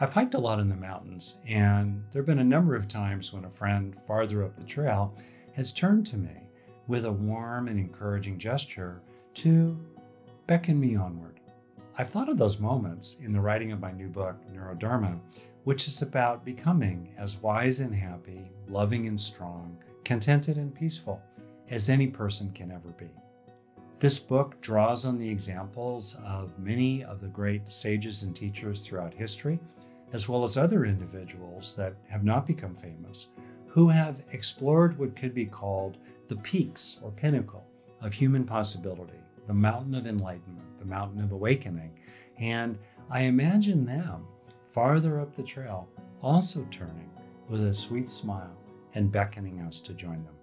I've hiked a lot in the mountains, and there have been a number of times when a friend farther up the trail has turned to me with a warm and encouraging gesture to beckon me onward. I've thought of those moments in the writing of my new book, Neurodharma, which is about becoming as wise and happy, loving and strong, contented and peaceful as any person can ever be. This book draws on the examples of many of the great sages and teachers throughout history, as well as other individuals that have not become famous, who have explored what could be called the peaks or pinnacle of human possibility, the mountain of enlightenment, the mountain of awakening. And I imagine them farther up the trail also turning with a sweet smile and beckoning us to join them.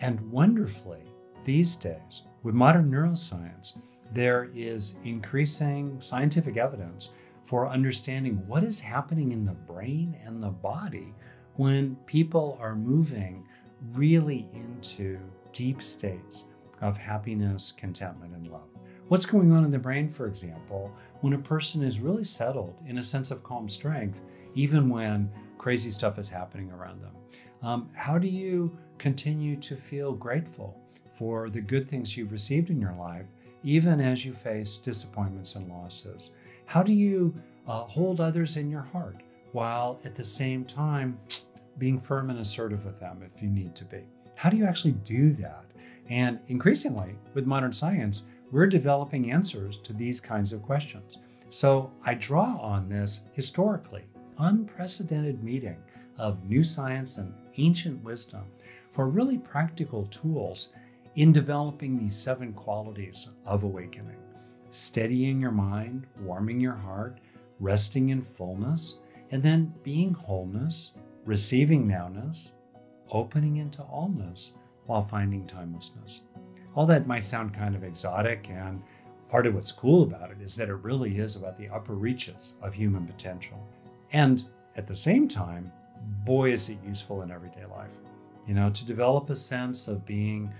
And wonderfully, these days, with modern neuroscience, there is increasing scientific evidence for understanding what is happening in the brain and the body when people are moving really into deep states of happiness, contentment, and love. What's going on in the brain, for example, when a person is really settled in a sense of calm strength, even when crazy stuff is happening around them? How do you continue to feel grateful for the good things you've received in your life, even as you face disappointments and losses? How do you hold others in your heart while at the same time being firm and assertive with them if you need to be? How do you actually do that? And increasingly, with modern science, we're developing answers to these kinds of questions. So I draw on this historically unprecedented meeting of new science and ancient wisdom for really practical tools in developing these 7 qualities of awakening: steadying your mind, warming your heart, resting in fullness, and then being wholeness, receiving nowness, opening into allness, while finding timelessness. All that might sound kind of exotic, and part of what's cool about it is that it really is about the upper reaches of human potential. And at the same time, boy, is it useful in everyday life. You know, to develop a sense of being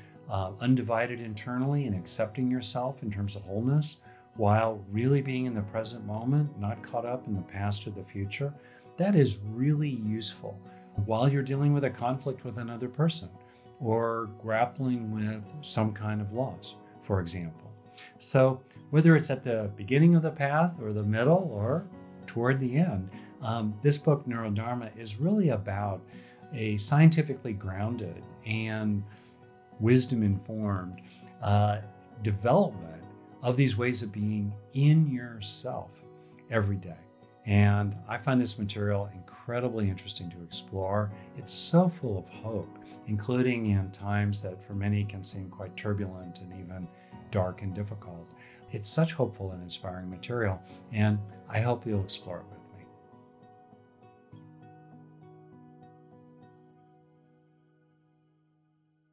undivided internally and accepting yourself in terms of wholeness, while really being in the present moment, not caught up in the past or the future, that is really useful while you're dealing with a conflict with another person, or grappling with some kind of loss, for example. So whether it's at the beginning of the path or the middle or toward the end, this book, Neurodharma, is really about a scientifically grounded and wisdom-informed development of these ways of being in yourself every day. And I find this material incredibly interesting to explore. It's so full of hope, including in times that for many can seem quite turbulent and even dark and difficult. It's such hopeful and inspiring material, and I hope you'll explore it with me.